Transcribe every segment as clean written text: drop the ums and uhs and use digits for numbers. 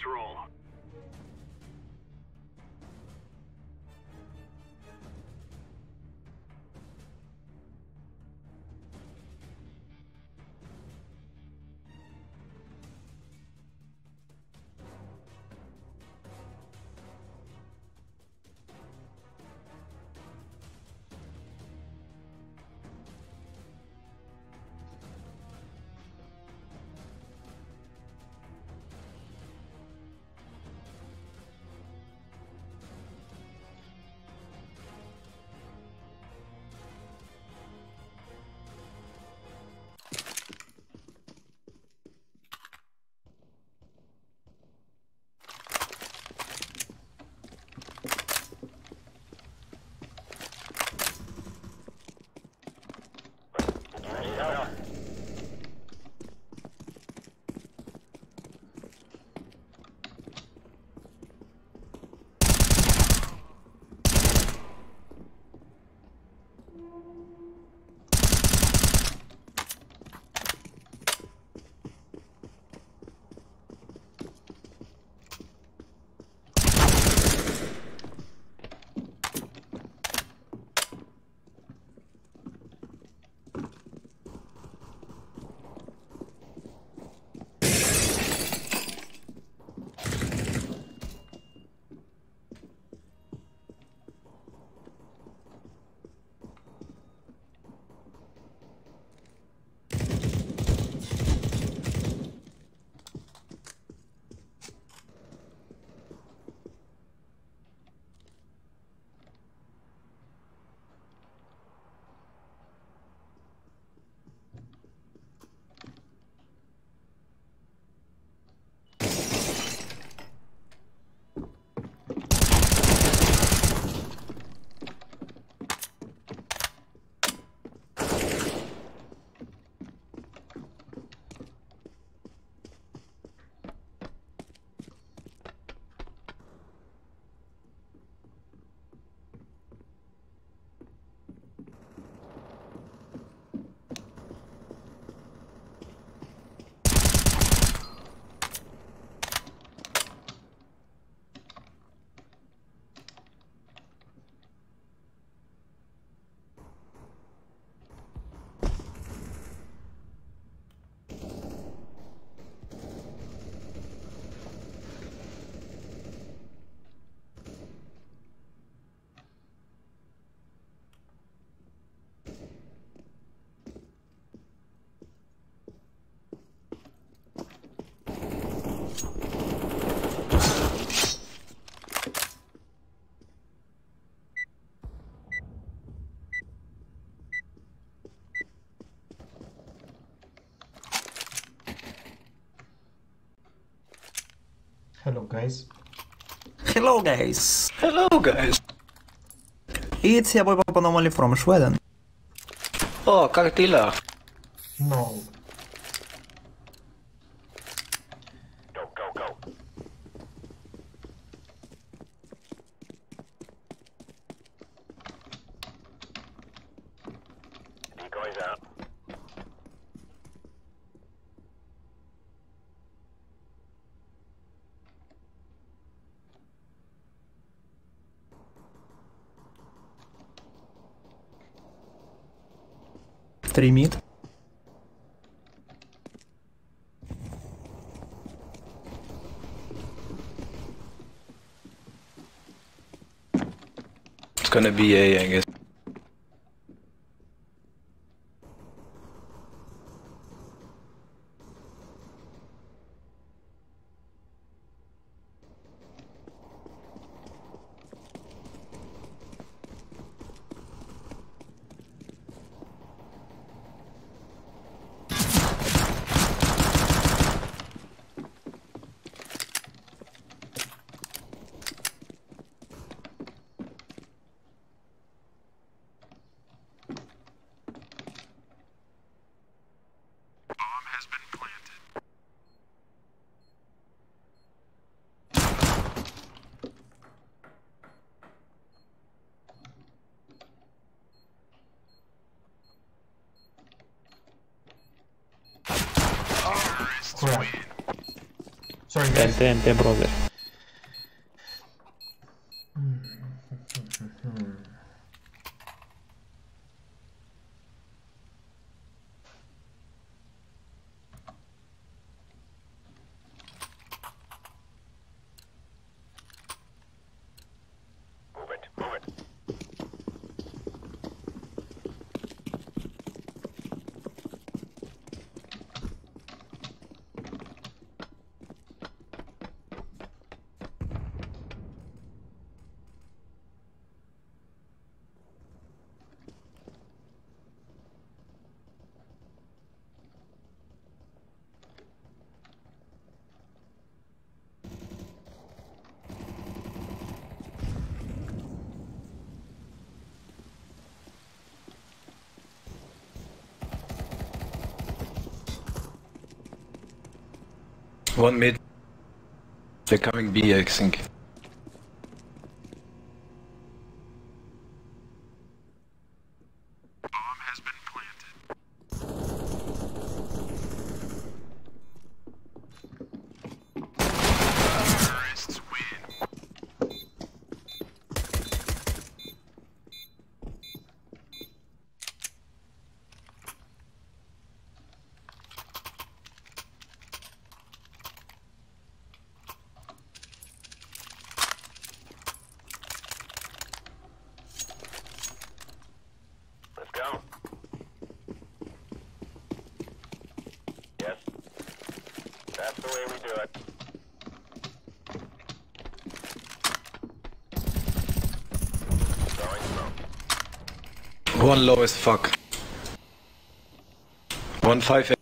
Let's roll. Hello guys. Hello guys. Hello guys. It's your boy Papa Normally from Sweden. Oh, как дела? No. Go, go, go. Decoys out. Тримит. It's gonna be A, I guess. TNT browser. One mid. They're coming B, I think. Bomb has been planted. Terrorists win. That's the way we do it. Throwing smoke. One low as fuck. 1-5.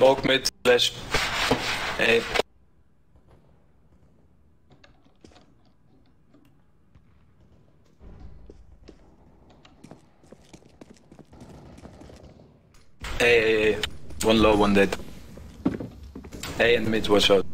Walk mid slash A. A. One low, one dead. A and mid, watch out.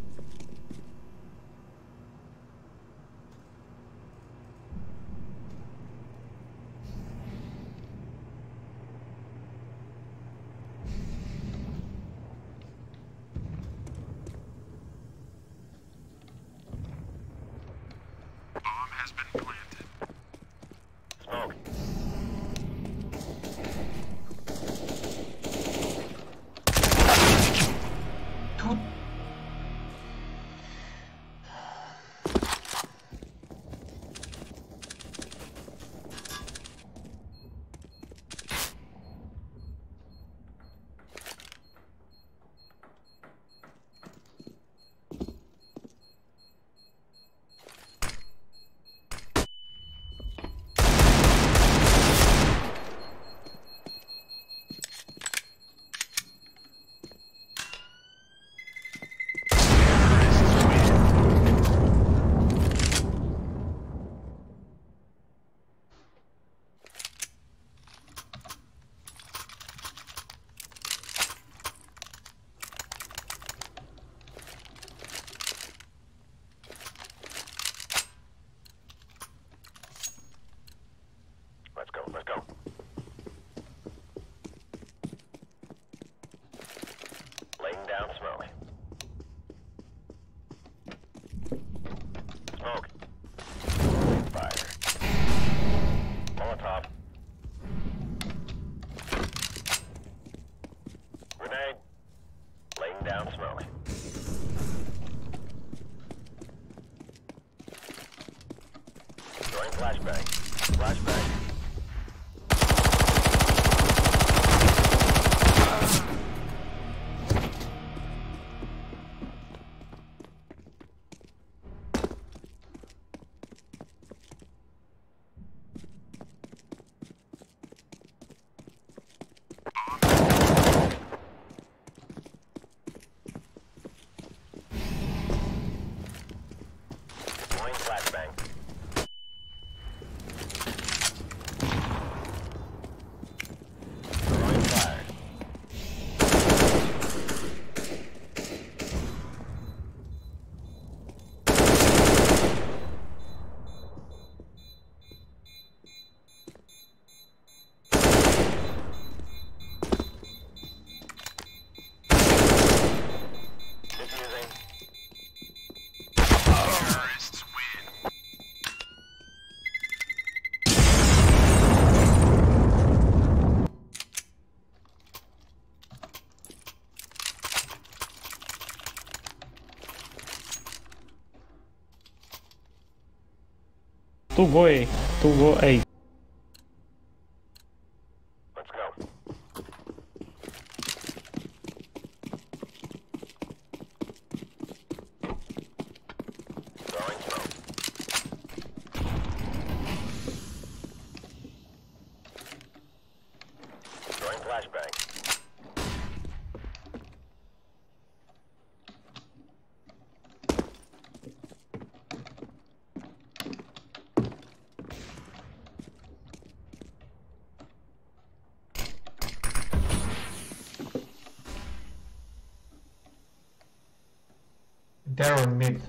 Flashbang. Flashbang. To go A. Let's go. Throwing smoke. Throwing flashbang. They're on mid.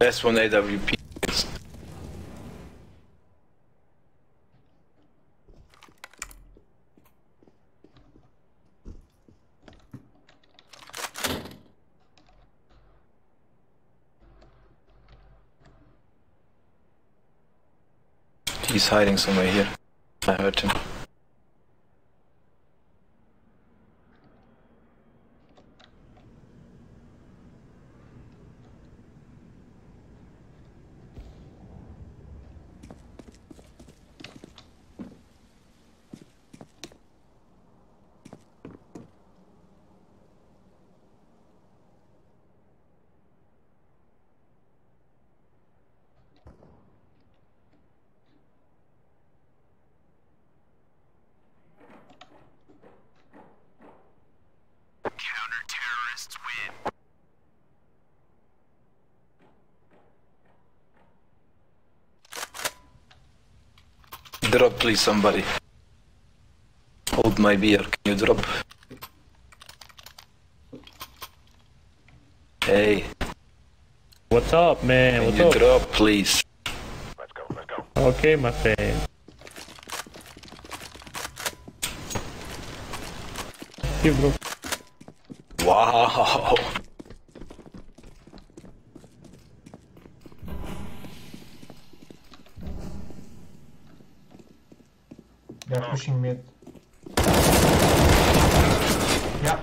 S1 AWP. He's hiding somewhere here. I heard him. Drop, please, somebody. Hold my beer. Can you drop? Hey. What's up, man? What's up? Can you drop, please? Let's go, let's go. Okay, my friend. Here, bro. Wow. They're pushing mid. Yeah.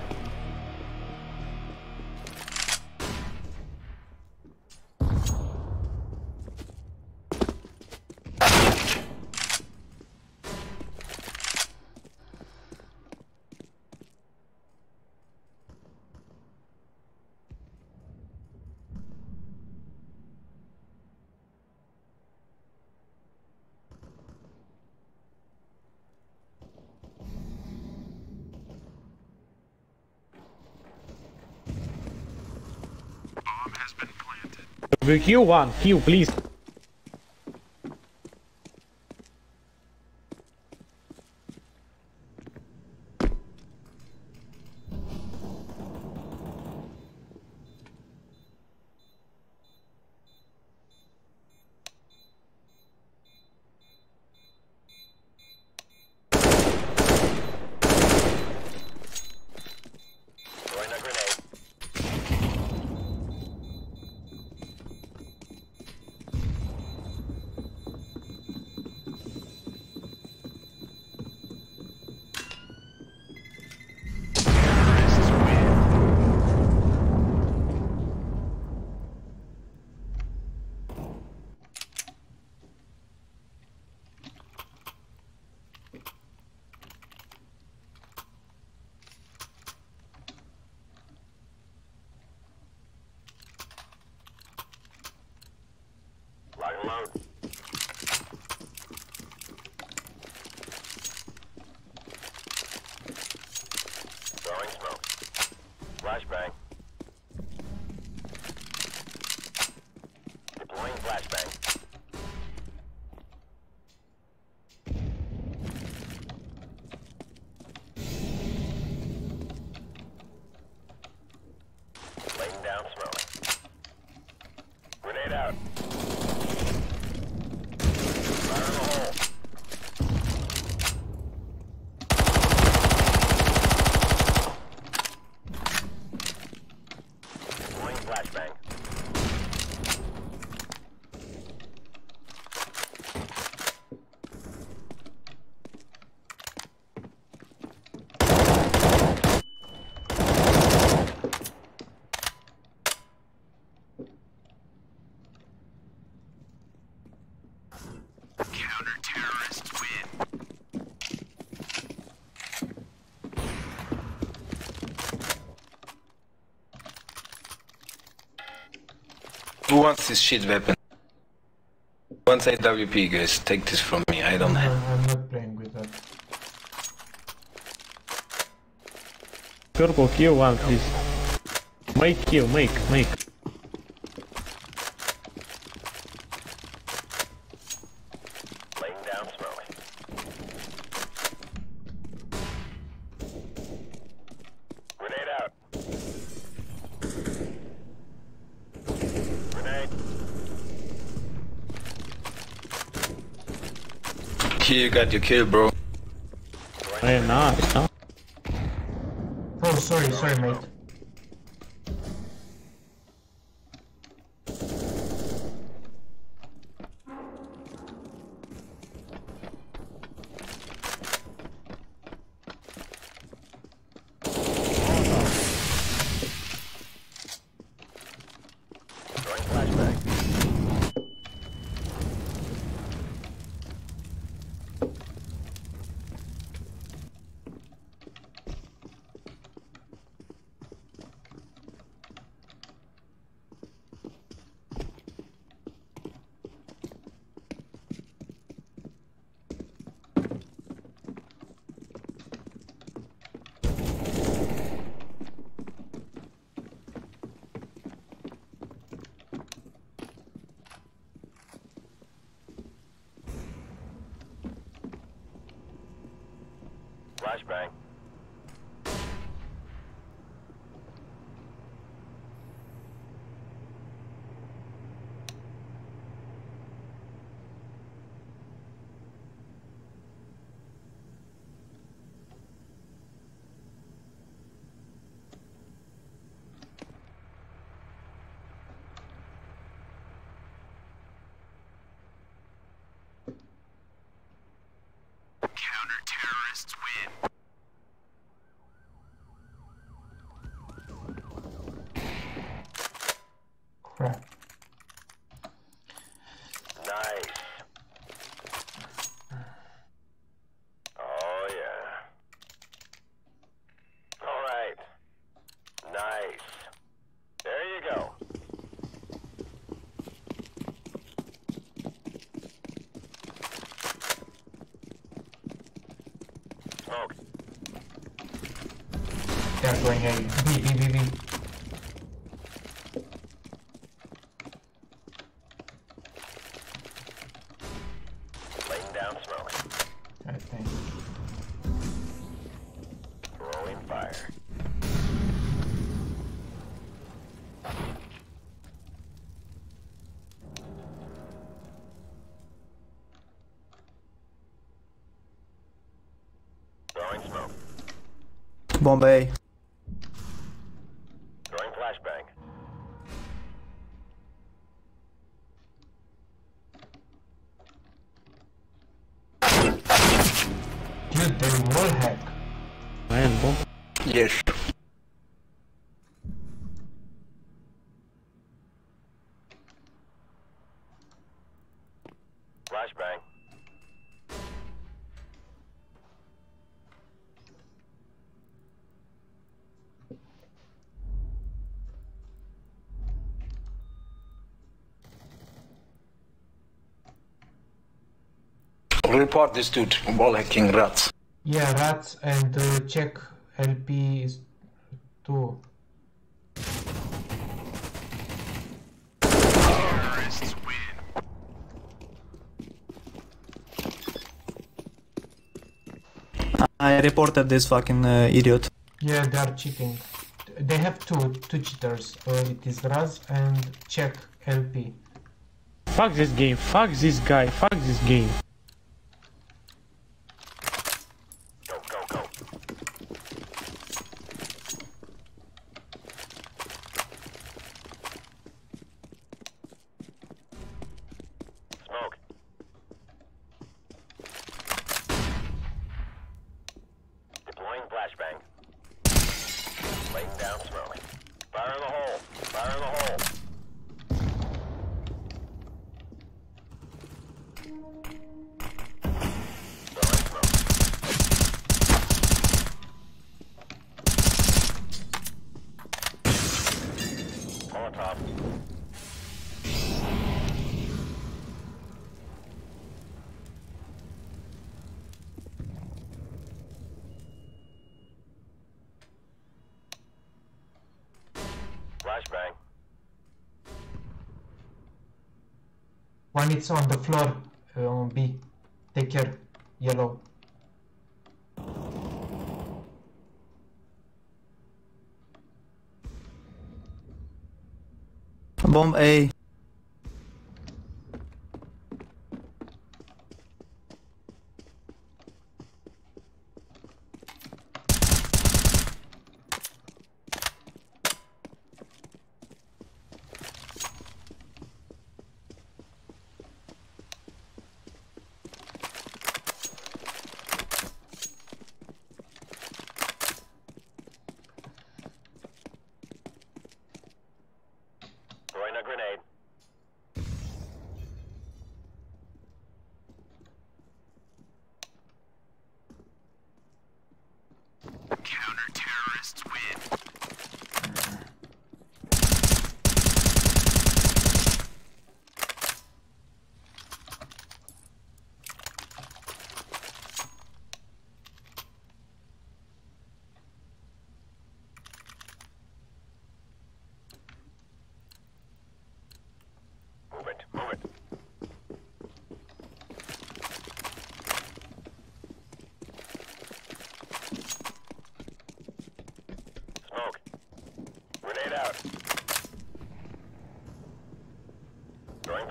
Q1, Q, please. Throwing a grenade. Throwing smoke. Flashbang. Deploying flashbang. Laying down smoke. Grenade out. Counter-terrorists win. Who wants this shit weapon? Once AWP, guys, take this from me. I don't have. I'm not playing with that. Purple, kill one, please. Make kill, make. You got your kill, bro. I am not. No. Oh, sorry, mate. Flashbang. Counter-terrorists win. They're going A. B. Laying down smoke. I think. Throwing fire. Throwing smoke. Bombay. Flashbang. Dude, they're wall hack. Man, bomb. Yes. Flashbang. Report this dude, ball hacking rats. Yeah, rats and check LP is 2. Terrorists win. I reported this fucking idiot. Yeah, they are cheating. They have two cheaters. It is Raz and Czech LP. Fuck this game. Fuck this guy. Fuck this game. Flashbang. One is on the floor, on B. Take care, yellow. Bomb A.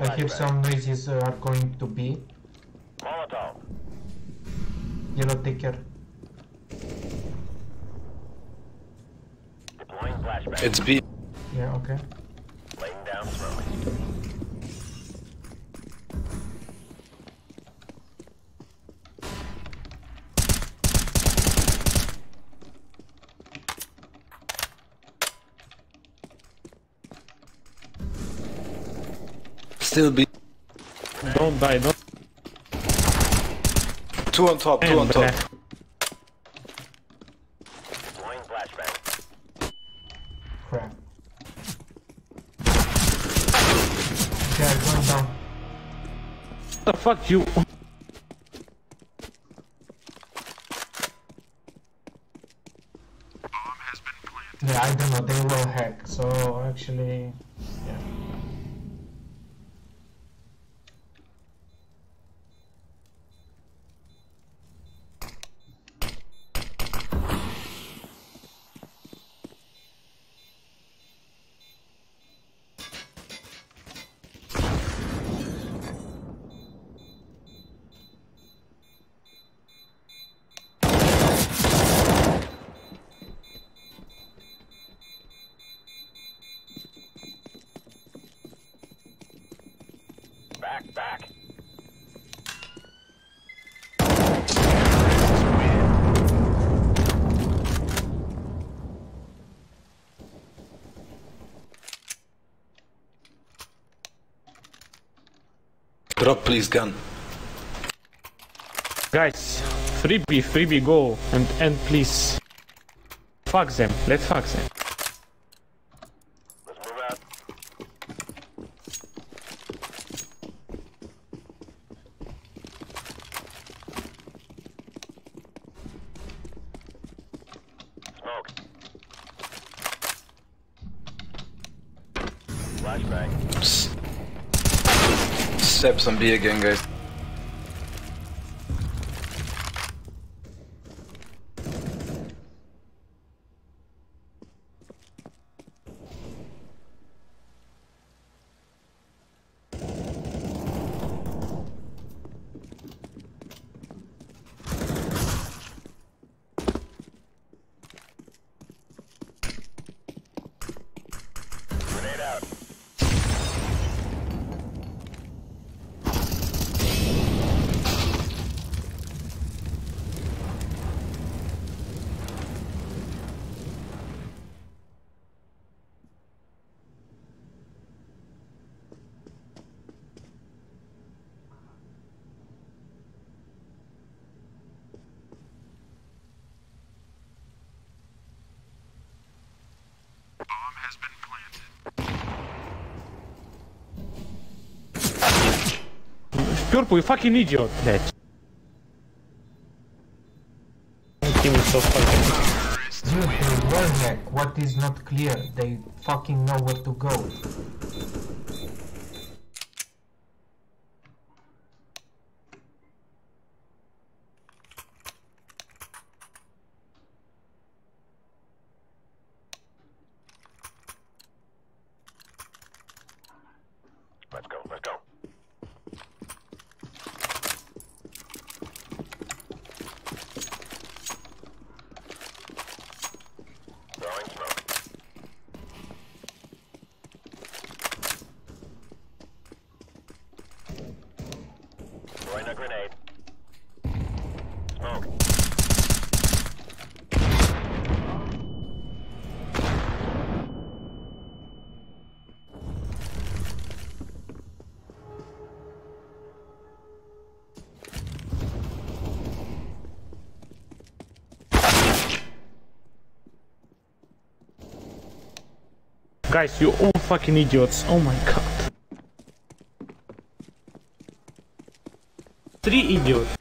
I hear some noises are going to be. Molotov. Yellow, take care. Deploying flashbang. It's B. Yeah, okay. Laying down slowly. Still be. Don't die, don't. Two on top, two on top. Deploying flashbang. Crap. Okay, going down. What the fuck, you? Bomb has been planted. Yeah, I don't know, they will hack, so actually. Yeah. Back. Drop, please, gun. Guys, 3B, go and end, please. Fuck them. Let's fuck them. Flashbang. Steps on B again, guys. Purple, you fucking idiot, блядь. Dude, in Worldneck, what is not clear, they fucking know where to go. Guys, you all fucking idiots, oh my god. 3 idiots.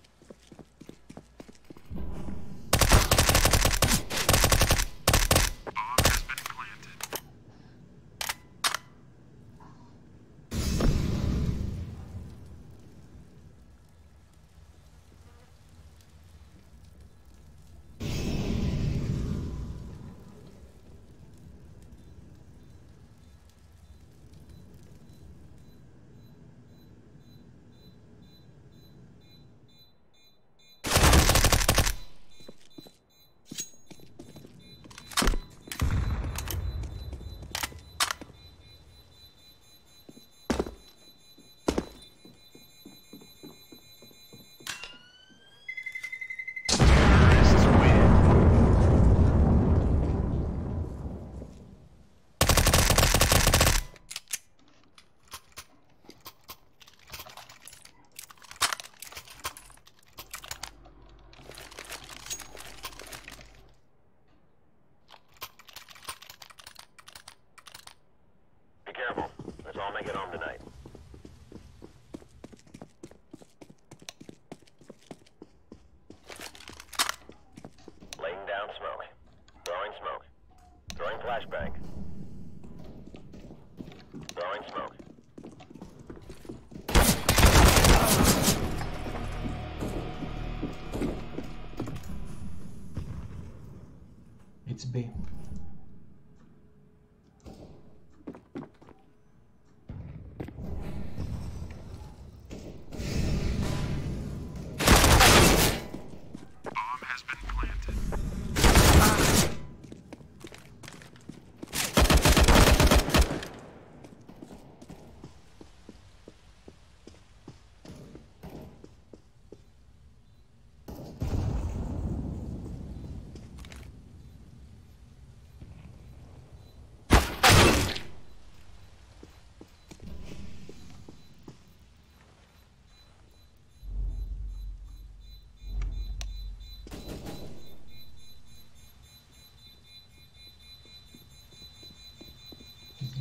B.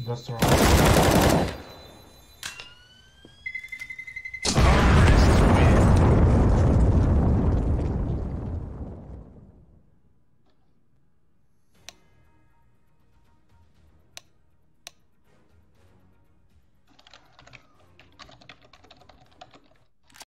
That's all right.